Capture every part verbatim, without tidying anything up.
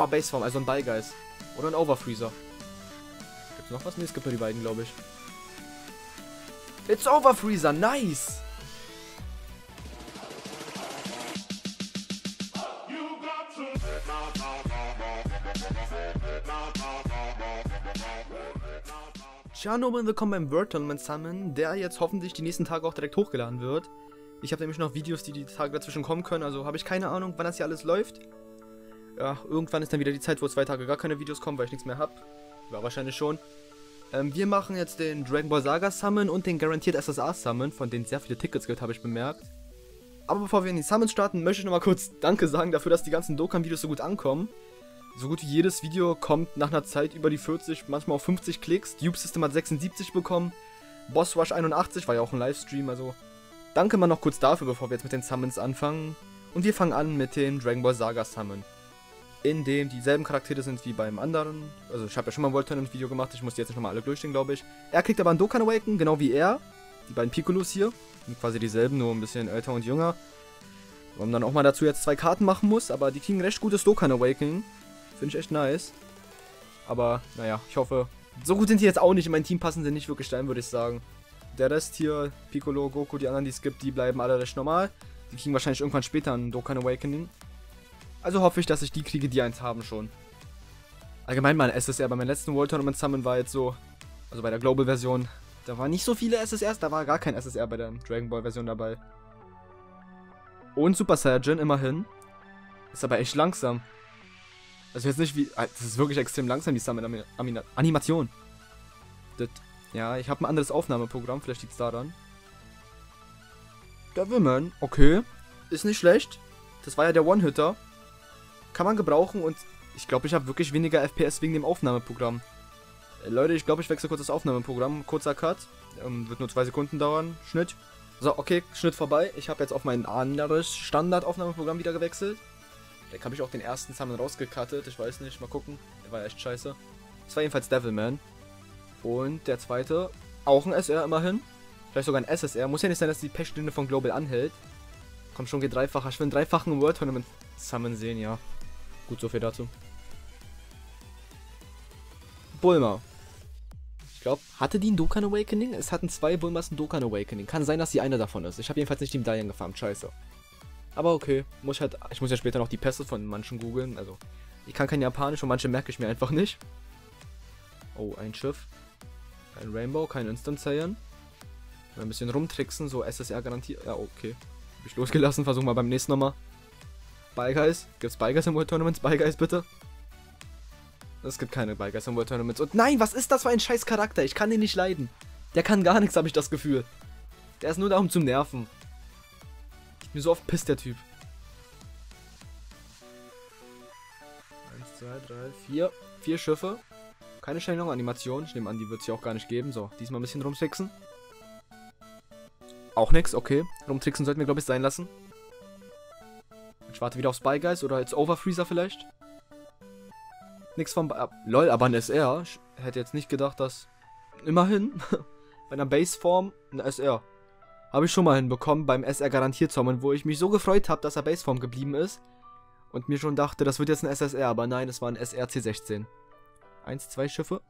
Oh, Baseform, also ein Bye Guys. Oder ein Overfreezer. Gibt's noch was? Ne, es gibt nur die beiden, glaube ich. It's Overfreezer, nice! Gentlemen, willkommen beim World Tournament Summon, der jetzt hoffentlich die nächsten Tage auch direkt hochgeladen wird. Ich habe nämlich noch Videos, die die Tage dazwischen kommen können, also habe ich keine Ahnung, wann das hier alles läuft. Ja, irgendwann ist dann wieder die Zeit, wo zwei Tage gar keine Videos kommen, weil ich nichts mehr habe. War wahrscheinlich schon. Ähm, wir machen jetzt den Dragon Ball Saga Summon und den Guaranteed S S R Summon, von denen sehr viele Tickets gibt, habe ich bemerkt. Aber bevor wir in die Summons starten, möchte ich nochmal kurz Danke sagen dafür, dass die ganzen Dokkan-Videos so gut ankommen. So gut wie jedes Video kommt nach einer Zeit über die vierzig, manchmal auch fünfzig Klicks. Dupe System hat sechsundsiebzig bekommen. Boss Rush einundachtzig, war ja auch ein Livestream, also danke mal noch kurz dafür, bevor wir jetzt mit den Summons anfangen. Und wir fangen an mit dem Dragon Ball Saga Summon, in dem dieselben Charaktere sind wie beim anderen. Also ich habe ja schon mal ein World Tournament Video gemacht, ich muss die jetzt nicht nochmal alle durchstehen, glaube ich. Er kriegt aber einen Dokkan Awakening, genau wie er. Die beiden Piccolos hier sind quasi dieselben, nur ein bisschen älter und jünger. Warum dann auch mal dazu jetzt zwei Karten machen muss, aber die kriegen recht gutes Dokkan Awakening. Finde ich echt nice. Aber, naja, ich hoffe, so gut sind die jetzt auch nicht. In mein Team passen sie nicht wirklich rein, würde ich sagen. Der Rest hier, Piccolo, Goku, die anderen, die es gibt, die bleiben alle recht normal. Die kriegen wahrscheinlich irgendwann später einen Dokkan Awakening. Also hoffe ich, dass ich die kriege, die eins haben schon. Allgemein mal ein S S R. Bei meinem letzten World Tournament Summon war jetzt so, also bei der Global Version, da waren nicht so viele S S Rs, da war gar kein S S R bei der Dragon Ball Version dabei. Und Super Saiyajin, immerhin. Ist aber echt langsam. Also jetzt nicht wie... Das ist wirklich extrem langsam, die Summon-Animation. Ja, ich habe ein anderes Aufnahmeprogramm, vielleicht liegt es daran. Devilman, okay. Ist nicht schlecht. Das war ja der One-Hitter. Kann man gebrauchen und ich glaube, ich habe wirklich weniger F P S wegen dem Aufnahmeprogramm. Äh, Leute, ich glaube, ich wechsle kurz das Aufnahmeprogramm. Kurzer Cut. Ähm, wird nur zwei Sekunden dauern. Schnitt. So, okay, Schnitt vorbei. Ich habe jetzt auf mein anderes Standard-Aufnahmeprogramm wieder gewechselt. Vielleicht habe ich auch den ersten Summon rausgecuttet, ich weiß nicht, mal gucken. Der war echt scheiße. Das war jedenfalls Devilman. Und der zweite, auch ein S R immerhin. Vielleicht sogar ein S S R. Muss ja nicht sein, dass die Pechstunde von Global anhält. Komm schon, geht dreifacher. Ich will einen dreifachen World Tournament Summon sehen, ja. Gut, so viel dazu. Bulma. Ich glaube, hatte die einen Dokkan Awakening? Es hatten zwei Bulmas einen Dokkan Awakening. Kann sein, dass sie einer davon ist. Ich habe jedenfalls nicht den Dian gefarmt, scheiße. Aber okay, muss ich, halt, ich muss ja später noch die Pässe von manchen googeln, also ich kann kein Japanisch und manche merke ich mir einfach nicht. Oh, ein Schiff. Kein Rainbow, kein Instant Saiyan. Ein bisschen rumtricksen, so S S R garantiert. Ja, okay. Hab ich losgelassen, versuchen wir beim nächsten nochmal. Bye Guys. Gibt's Bye Guys im World Tournaments? Bye Guys bitte. Es gibt keine Bye Guys im World Tournaments. Und nein, was ist das für ein scheiß Charakter? Ich kann den nicht leiden. Der kann gar nichts, habe ich das Gefühl. Der ist nur da, um zu nerven. Mir so oft pisst der Typ. eins, zwei, drei, vier. Vier Schiffe. Keine Shenlong-Animation. Ich nehme an, die wird es hier auch gar nicht geben. So, diesmal ein bisschen rumtricksen. Auch nix, okay. Rumtricksen sollten wir, glaube ich, sein lassen. Ich warte wieder auf Bye Guys oder jetzt Overfreezer vielleicht. Nix vom... Äh, lol, aber ein S R. Ich hätte jetzt nicht gedacht, dass... Immerhin. Bei einer Baseform ein S R. Habe ich schon mal hinbekommen beim S R garantiert Summon, wo ich mich so gefreut habe, dass er Baseform geblieben ist. Und mir schon dachte, das wird jetzt ein S S R, aber nein, es war ein S R C sechzehn. Eins, zwei Schiffe.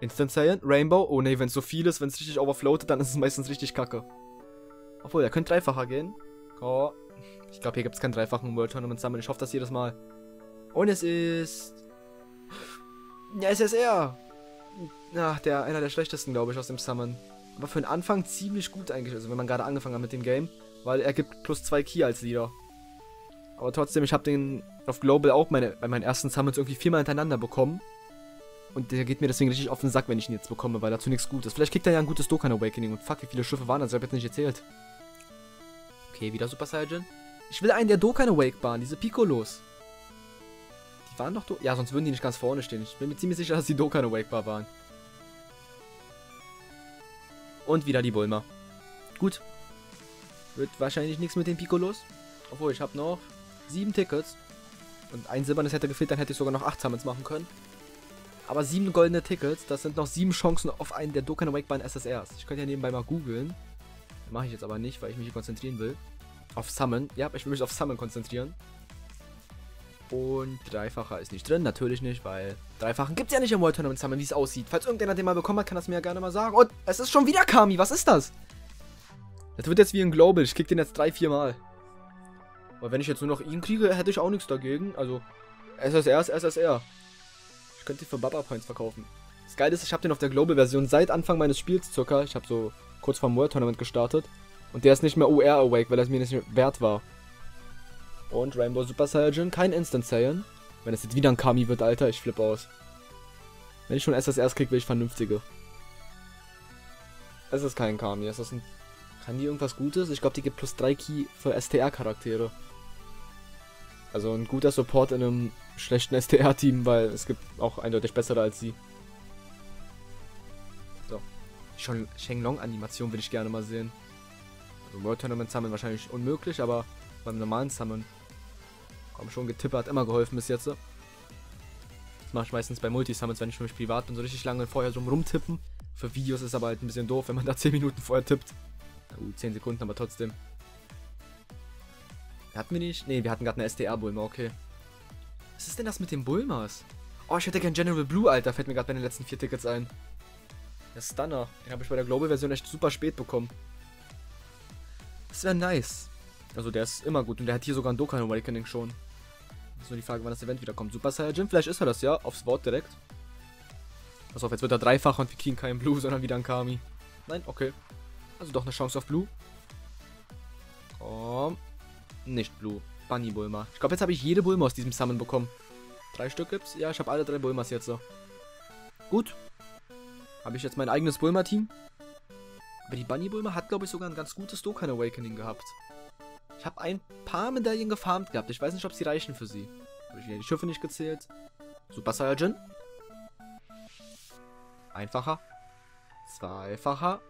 Instant Saiyan, Rainbow. Oh ne, wenn es so viel ist, wenn es richtig overfloatet, dann ist es meistens richtig kacke. Obwohl, er könnte dreifacher gehen. Oh. Ich glaube, hier gibt es keinen dreifachen World Tournament Summon. Ich hoffe das jedes Mal. Und es ist... Ja, S S R! Ach, der, einer der schlechtesten, glaube ich, aus dem Summon. Aber für den Anfang ziemlich gut eigentlich, also wenn man gerade angefangen hat mit dem Game, weil er gibt plus zwei Key als Leader. Aber trotzdem, ich habe den auf Global auch meine, bei meinen ersten Summons irgendwie viermal hintereinander bekommen. Und der geht mir deswegen richtig auf den Sack, wenn ich ihn jetzt bekomme, weil dazu nichts Gutes. Vielleicht kriegt er ja ein gutes Dokkan Awakening und fuck, wie viele Schiffe waren das? Ich habe jetzt nicht gezählt. Okay, wieder Super Saiyan. Ich will einen der Dokkan Awake waren, diese Piccolos. Die waren doch... Do ja, sonst würden die nicht ganz vorne stehen. Ich bin mir ziemlich sicher, dass die Dokkan Awake waren. Und wieder die Bulma. Gut. Wird wahrscheinlich nichts mit den Piccolos. Obwohl, ich habe noch sieben Tickets. Und ein silbernes hätte gefehlt, dann hätte ich sogar noch acht Summons machen können. Aber sieben goldene Tickets, das sind noch sieben Chancen auf einen der Dokkan Awakening S S Rs. Ich könnte ja nebenbei mal googeln. Mache ich jetzt aber nicht, weil ich mich hier konzentrieren will. Auf Summon. Ja, ich will mich auf Summon konzentrieren. Und Dreifacher ist nicht drin, natürlich nicht, weil Dreifachen gibt es ja nicht im World Tournament Summon, wie es aussieht. Falls irgendeiner den mal bekommen hat, kann das mir ja gerne mal sagen. Und es ist schon wieder Kami, was ist das? Das wird jetzt wie ein Global, ich krieg den jetzt drei, vier Mal. Aber wenn ich jetzt nur noch ihn kriege, hätte ich auch nichts dagegen. Also, S S R ist S S R. Ich könnte ihn für Baba Points verkaufen. Das Geile ist, ich habe den auf der Global-Version seit Anfang meines Spiels circa. Ich habe so kurz vor dem World Tournament gestartet. Und der ist nicht mehr U R awake, weil er es mir nicht mehr wert war. Und Rainbow Super Saiyajin, kein Instant Saiyan. Wenn es jetzt wieder ein Kami wird, Alter, ich flippe aus. Wenn ich schon S S Rs krieg, will ich vernünftige. Es ist kein Kami, es ist ein... Kann die irgendwas Gutes? Ich glaube, die gibt plus drei Key für S T R-Charaktere. Also ein guter Support in einem schlechten S T R-Team, weil es gibt auch eindeutig bessere als sie. So. Schon Shenlong-Animation will ich gerne mal sehen. Also World Tournament Summon wahrscheinlich unmöglich, aber... Beim normalen Summon. Komm schon, getippt, hat immer geholfen bis jetzt. Das mache ich meistens bei Multisummons, wenn ich für mich privat bin, so richtig lange vorher so rumtippen. Für Videos ist aber halt ein bisschen doof, wenn man da zehn Minuten vorher tippt. Uh, zehn Sekunden, aber trotzdem. Hatten wir nicht? Ne, wir hatten gerade eine S T R-Bulma, okay. Was ist denn das mit den Bulmas? Oh, ich hätte gern General Blue, Alter. Fällt mir gerade bei den letzten vier Tickets ein. Der Stunner. Den habe ich bei der Global-Version echt super spät bekommen. Das wäre nice. Also der ist immer gut und der hat hier sogar ein Dokkan Awakening schon. Das ist nur die Frage, wann das Event wieder kommt. Super Saiyajin, vielleicht ist er das ja, aufs Wort direkt. Pass auf, jetzt wird er dreifach und wir kriegen keinen Blue, sondern wieder ein Kami. Nein, okay. Also doch eine Chance auf Blue. Komm. Nicht Blue. Bunny Bulma. Ich glaube, jetzt habe ich jede Bulma aus diesem Summon bekommen. Drei Stück gibt's? Ja, ich habe alle drei Bulmas jetzt so. Gut. Habe ich jetzt mein eigenes Bulma-Team? Aber die Bunny Bulma hat, glaube ich, sogar ein ganz gutes Dokkan Awakening gehabt. Ich habe ein paar Medaillen gefarmt gehabt. Ich weiß nicht, ob sie reichen für sie. Habe ich wieder die Schiffe nicht gezählt. Super Saiyajin. Einfacher. Zweifacher.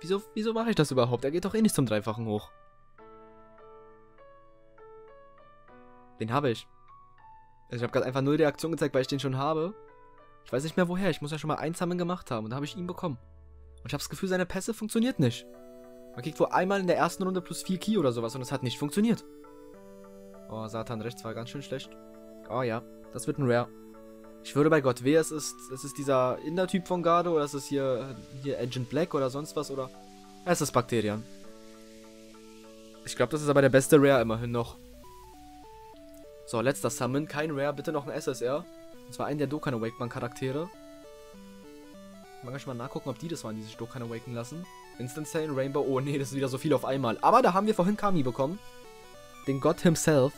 Wieso, wieso mache ich das überhaupt? Er geht doch eh nicht zum Dreifachen hoch. Den habe ich. Also ich habe gerade einfach null Reaktion gezeigt, weil ich den schon habe. Ich weiß nicht mehr woher. Ich muss ja schon mal eins sammeln gemacht haben. Und da habe ich ihn bekommen. Und ich habe das Gefühl, seine Pässe funktioniert nicht. Man kriegt wohl einmal in der ersten Runde plus vier Ki oder sowas und es hat nicht funktioniert. Oh, Satan, rechts war ganz schön schlecht. Oh ja, das wird ein Rare. Ich würde bei Gott, wer es ist, es ist dieser Inder-Typ von Garde oder es ist hier, hier Agent Black oder sonst was oder... Es ist Bakterien. Ich glaube, das ist aber der beste Rare immerhin noch. So, letzter Summon, kein Rare, bitte noch ein S S R. Und zwar einen der Dokkan Awakening-Charaktere. Man kann schon mal nachgucken, ob die das waren, die sich Dokkan awaken lassen. Instant Saiyan, Rainbow, oh nee, das ist wieder so viel auf einmal. Aber da haben wir vorhin Kami bekommen. Den Gott himself.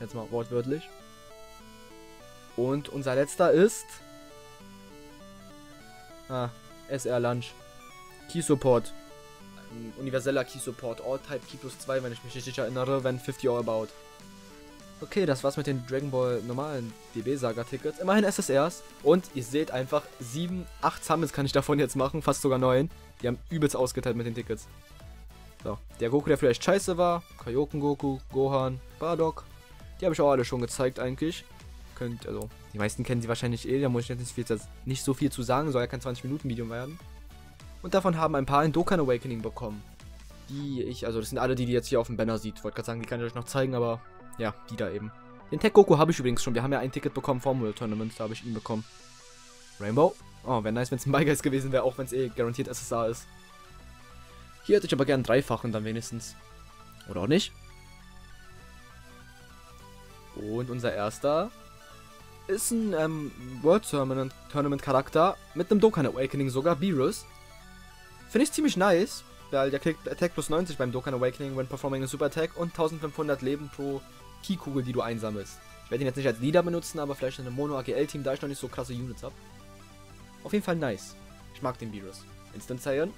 Jetzt mal wortwörtlich. Und unser letzter ist... Ah, S R Lunch. Key Support. Ein universeller Key Support. All-Type Key plus zwei, wenn ich mich richtig erinnere, wenn fünfzig All baut. Okay, das war's mit den Dragon Ball normalen D B-Saga-Tickets. Immerhin S S Rs. Und ihr seht einfach, sieben, acht Summons kann ich davon jetzt machen. Fast sogar neun. Die haben übelst ausgeteilt mit den Tickets. So, der Goku, der vielleicht scheiße war. Kaioken Goku, Gohan, Bardock. Die habe ich auch alle schon gezeigt eigentlich. Könnt, also, die meisten kennen sie wahrscheinlich eh. Da muss ich jetzt nicht, viel, nicht so viel zu sagen. Soll ja kein zwanzig Minuten Video werden. Und davon haben ein paar ein Dokkan Awakening bekommen. Die ich, also das sind alle die, die jetzt hier auf dem Banner sieht. Wollte gerade sagen, die kann ich euch noch zeigen, aber... Ja, die da eben. Den Tech Goku habe ich übrigens schon. Wir haben ja ein Ticket bekommen vom World Tournament. Da habe ich ihn bekommen. Rainbow. Oh, wäre nice, wenn es ein Bye Guys gewesen wäre, auch wenn es eh garantiert S S R ist. Hier hätte ich aber gern Dreifachen dann wenigstens. Oder auch nicht. Und unser erster ist ein ähm, World Tournament, Tournament Charakter mit einem Dokkan Awakening sogar, Beerus. Finde ich ziemlich nice, weil der kriegt Attack plus neunzig beim Dokkan Awakening, when performing a Super Attack und eintausendfünfhundert Leben pro Ki-Kugel, die du einsammelst. Ich werde ihn jetzt nicht als Leader benutzen, aber vielleicht in einem Mono-A G L-Team, da ich noch nicht so krasse Units habe. Auf jeden Fall nice. Ich mag den Beerus. Instant Saiyan.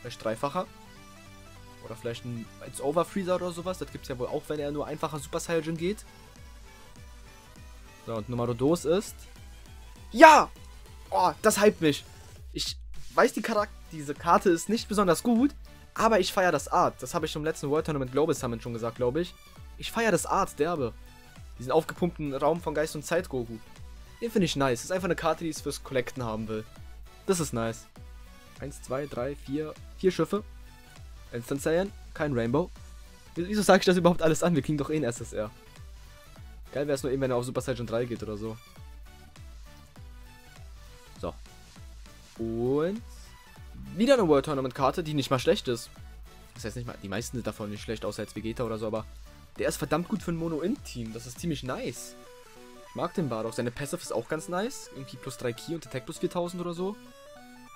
Vielleicht Dreifacher. Oder vielleicht ein Overfreezer oder sowas. Das gibt es ja wohl auch, wenn er nur einfacher Super Saiyajin geht. So, und Nummer dos ist... Ja! Oh, das hypt mich. Ich weiß, die Charakter diese Karte ist nicht besonders gut, aber ich feiere das Art. Das habe ich im letzten World Tournament Global Summon schon gesagt, glaube ich. Ich feiere das Art, derbe. Diesen aufgepumpten Raum von Geist und Zeit Goku. Den finde ich nice. Das ist einfach eine Karte, die ich fürs Collecten haben will. Das ist nice. Eins, zwei, drei, vier. Vier Schiffe. Instant Saiyan. Kein Rainbow. Wieso sage ich das überhaupt alles an? Wir kriegen doch eh ein S S R. Geil wäre es nur eben, wenn er auf Super Saiyan drei geht oder so. So. Und wieder eine World Tournament Karte, die nicht mal schlecht ist. Das heißt nicht mal, die meisten sind davon nicht schlecht, außer jetzt Vegeta oder so, aber der ist verdammt gut für ein Mono-In-Team. Das ist ziemlich nice. Ich mag den Bardock. Seine Passive ist auch ganz nice. Irgendwie plus drei Key und Attack plus viertausend oder so.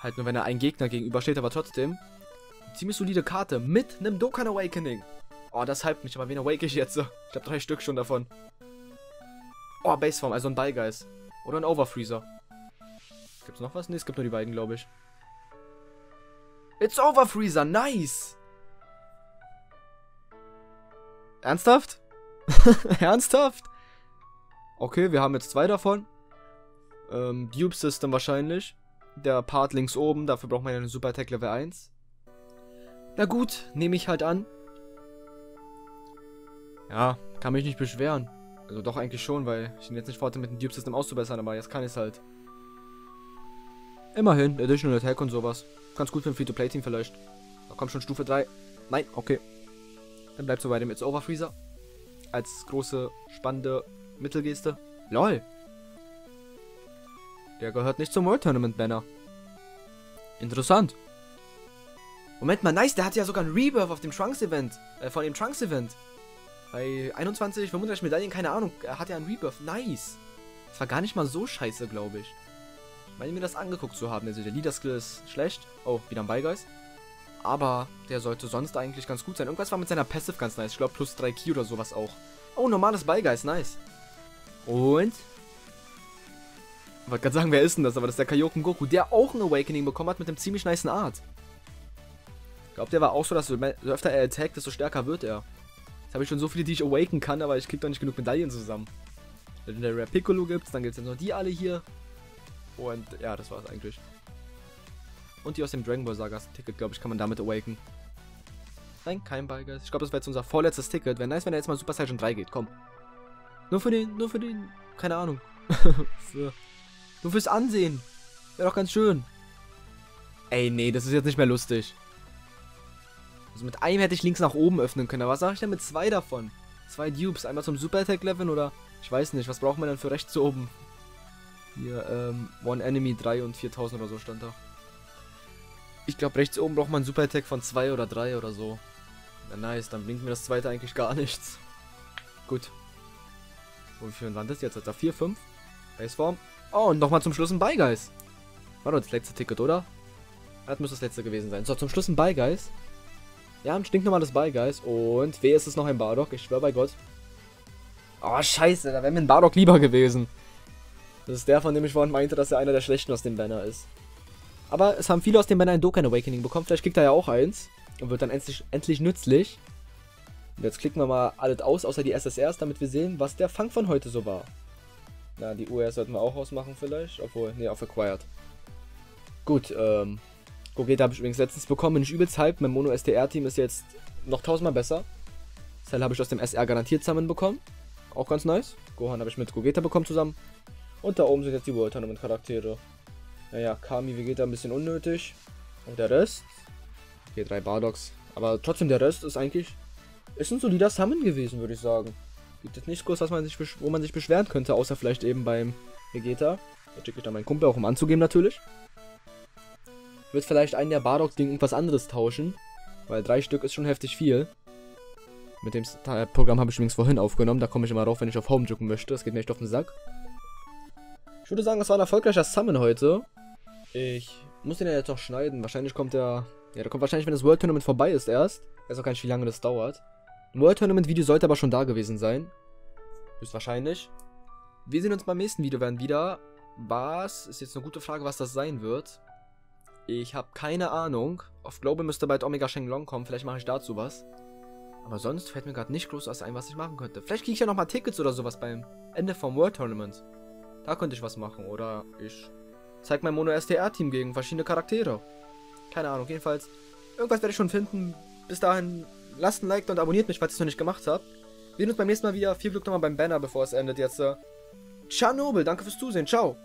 Halt nur, wenn er einen Gegner gegenübersteht, aber trotzdem. Eine ziemlich solide Karte mit einem Dokkan Awakening. Oh, das hypt mich, aber wen awake ich jetzt so? Ich hab drei Stück schon davon. Oh, Baseform, also ein Bye Guys. Oder ein Overfreezer. Gibt's noch was? Ne, es gibt nur die beiden, glaube ich. It's Overfreezer, nice! Ernsthaft? Ernsthaft? Okay, wir haben jetzt zwei davon. Ähm, Dupe System wahrscheinlich. Der Part links oben, dafür braucht man ja eine Super Attack Level eins. Na gut, nehme ich halt an. Ja, kann mich nicht beschweren. Also doch eigentlich schon, weil ich ihn jetzt nicht vorhatte, mit dem Dupe System auszubessern, aber jetzt kann ich es halt. Immerhin, Additional Attack und sowas. Ganz gut für ein Free-to-Play-Team vielleicht. Da kommt schon Stufe drei. Nein, okay. Dann bleibt so bei dem It's Over Freezer. Als große, spannende Mittelgeste. LOL. Der gehört nicht zum World Tournament Banner. Interessant. Moment mal, nice, der hatte ja sogar ein Rebirth auf dem Trunks Event. Äh, von dem Trunks Event. Bei einundzwanzig, fünfunddreißig Medaillen, keine Ahnung, er hat ja ein Rebirth. Nice. Das war gar nicht mal so scheiße, glaube ich. Ich meine, mir das angeguckt zu haben. Also der Leader-Skill ist schlecht. Oh, wieder ein Bye Guys. Aber der sollte sonst eigentlich ganz gut sein. Irgendwas war mit seiner Passive ganz nice. Ich glaube, plus drei Key oder sowas auch. Oh, normales Bye Guys, nice. Und? Ich wollte gerade sagen, wer ist denn das? Aber das ist der Kaioken Goku, der auch ein Awakening bekommen hat mit einem ziemlich nicen Art. Ich glaube, der war auch so, dass so öfter er attackt, desto stärker wird er. Jetzt habe ich schon so viele, die ich awaken kann, aber ich kriege doch nicht genug Medaillen zusammen. Wenn der Rare Piccolo gibt's, dann gibt es ja noch die alle hier. Und ja, das war's eigentlich. Und die aus dem Dragon Ball Saga Ticket, glaube ich, kann man damit awaken. Nein, kein Bye Guys. Ich glaube, das wäre jetzt unser vorletztes Ticket. Wäre nice, wenn er jetzt mal Super Saiyan drei geht. Komm. Nur für den, nur für den, keine Ahnung. für, nur fürs Ansehen. Wäre doch ganz schön. Ey, nee, das ist jetzt nicht mehr lustig. Also mit einem hätte ich links nach oben öffnen können. Aber was sage ich denn mit zwei davon? Zwei Dupes. Einmal zum Super Attack Level oder... Ich weiß nicht, was braucht man denn für rechts oben? Hier, ähm, One Enemy drei und viertausend oder so stand da. Ich glaube, rechts oben braucht man einen Super Attack von zwei oder drei oder so. Na nice, dann bringt mir das zweite eigentlich gar nichts. Gut. Wo viel Land ist jetzt? Hat er vier, fünf? Baseform. Oh, und nochmal zum Schluss ein Bye Guys. War doch das letzte Ticket, oder? Das müsste das letzte gewesen sein. So, zum Schluss ein Bye Guys. Ja, ein stinknormales Bye Guys. Und weh ist es noch ein Bardock, ich schwör bei Gott. Oh, scheiße, da wäre mir ein Bardock lieber gewesen. Das ist der, von dem ich vorhin meinte, dass er einer der Schlechten aus dem Banner ist. Aber es haben viele aus dem Banner ein Dokkan Awakening bekommen. Vielleicht kriegt er ja auch eins und wird dann endlich, endlich nützlich. Und jetzt klicken wir mal alles aus, außer die S S Rs, damit wir sehen, was der Fang von heute so war. Na, die U R sollten wir auch ausmachen vielleicht. Obwohl, ne, auf Acquired. Gut, ähm... Gogeta habe ich übrigens letztens bekommen, bin ich übelst hyped. Mein Mono-S D R-Team ist jetzt noch tausendmal besser. Cell habe ich aus dem S R garantiert zusammen bekommen. Auch ganz nice. Gohan habe ich mit Gogeta bekommen zusammen. Und da oben sind jetzt die World Tournament Charaktere. Naja, Kami, Vegeta ein bisschen unnötig. Und der Rest. Hier drei Bardocks. Aber trotzdem, der Rest ist eigentlich. Ist ein solider Summon gewesen, würde ich sagen. Gibt jetzt nichts groß, was man sich, wo man sich beschweren könnte, außer vielleicht eben beim Vegeta. Da schicke ich dann meinen Kumpel auch um anzugeben, natürlich. Ich würde vielleicht einen der Bardocks gegen irgendwas anderes tauschen. Weil drei Stück ist schon heftig viel. Mit dem Programm habe ich übrigens vorhin aufgenommen. Da komme ich immer drauf, wenn ich auf Home drücken möchte. Das geht mir echt auf den Sack. Ich würde sagen, das war ein erfolgreicher Summon heute. Ich muss den ja jetzt noch schneiden. Wahrscheinlich kommt der... Ja, der kommt wahrscheinlich, wenn das World Tournament vorbei ist erst. Ich weiß auch gar nicht, wie lange das dauert. Ein World Tournament Video sollte aber schon da gewesen sein. Höchstwahrscheinlich. Wir sehen uns beim nächsten Video dann wieder. Was? Ist jetzt eine gute Frage, was das sein wird. Ich habe keine Ahnung. Auf Global müsste bald Omega Shenlong kommen. Vielleicht mache ich dazu was. Aber sonst fällt mir gerade nicht groß was ein, was ich machen könnte. Vielleicht kriege ich ja nochmal Tickets oder sowas beim Ende vom World Tournament. Da könnte ich was machen, oder ich zeige mein Mono-S D R-Team gegen verschiedene Charaktere. Keine Ahnung, jedenfalls. Irgendwas werde ich schon finden. Bis dahin, lasst ein Like da und abonniert mich, falls ihr es noch nicht gemacht habt. Wir sehen uns beim nächsten Mal wieder. Viel Glück nochmal beim Banner, bevor es endet jetzt. Tschernobyl, danke fürs Zusehen, ciao.